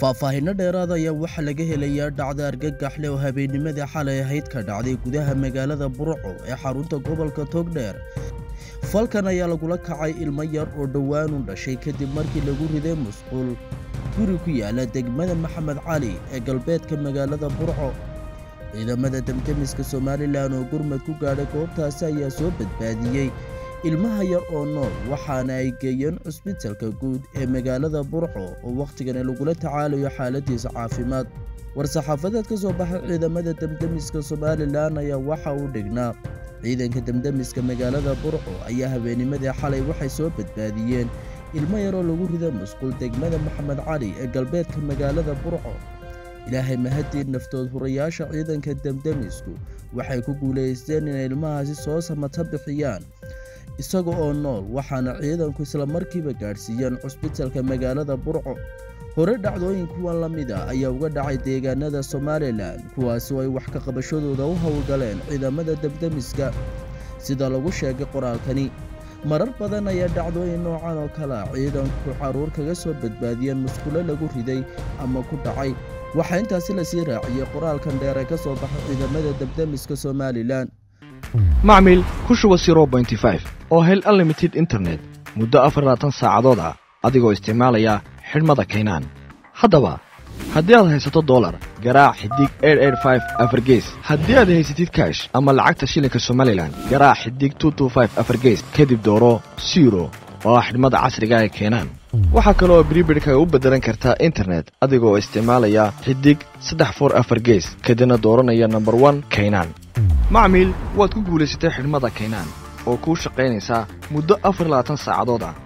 فاهفaahinna dheeraad ah ayaa waxa laga helayaa dhacdo argagax leh oo habeenimada xalay ahayd ka dhacday gudaha magaalada Burco ee xarunta gobolka Togdheer. Falkan ayaa lagula kacay ilmo yar oo dhawaan u dhashay kadib markii lagu riday musqul guri ku yaala degmada Maxamed Cali ee galbeedka magaalada Burco. Ciidamada Tamtamiska Soomaaliland oo gurmad ku gaadhay goobtaas ayaa soo badbaadiyay ilmaha yar oo nool waxaana ay geeyeen cusbitaalka guud ee magaalada Burco oo waqtigan lagula tacaalayo xaaladiisa caafimaad. War-saxaafadeed ka soo baxay ciidamada Tamtamiska Soomaaliland ayaa waxa uu dhignaa ciidanka Tamtamiska magaalada Burco ayaa habeenimada xalay waxay soo badbaadiyeen ilmo yar oo lagu riday musqul degmada Maxamed Cali ee galbeedka magaalada Burco. ilaahay mahadin naftood hurayaasha ciidanka Tamtamisku waxay ku guuleysteen in ilmahaasi soo samata bixiyaan isagoo oo nool waxaana ciidanku isla markiiba gaarsiiyeen cusbitaalka magaalada Burco. hore dhacdooyin kuwan la mid ah ayaa uga dhacay deegaanada Soomaaliland kuwaas oo ay wax ka qabashadooda u hawlgaleen ciidamada Tamtamiska sida lagu sheegay qoraalkani. marar badan ayaa dhacdooyin noocan oo kale ah ciidanku xaruur kaga soo badbaadiyeen musqulo lagu riday ama ku dhacay. waxaa intaasi la sii raaciyay qoraalkan dheer ee ka soo baxay ciidamada Tamtamiska Soomaaliland. معمل كشوا 0.5 أو هل unlimited internet مدة أفراتن ساعدود ع أديكو استعماليا حلم ذا كينان هذا هدية هي 6 دولار جراء حديك 885 أفرجيس هدية هي 6 كاش أما العكس شيلك السوماليلان جراء حديك 225 أفرجيس كذب دورو سيرو واحد مدة 10 جاي كينان وحكلو بريبرك وبدرن كرتا انترنت أديكو استعماليا حديك 3-4 أفرجيس كدنا دورنا يا نمبر 1 كينان. معمل واتكو قولي ستاح المدى كينان وكو شقينيسا مدة أفر لا تنسى عدودا.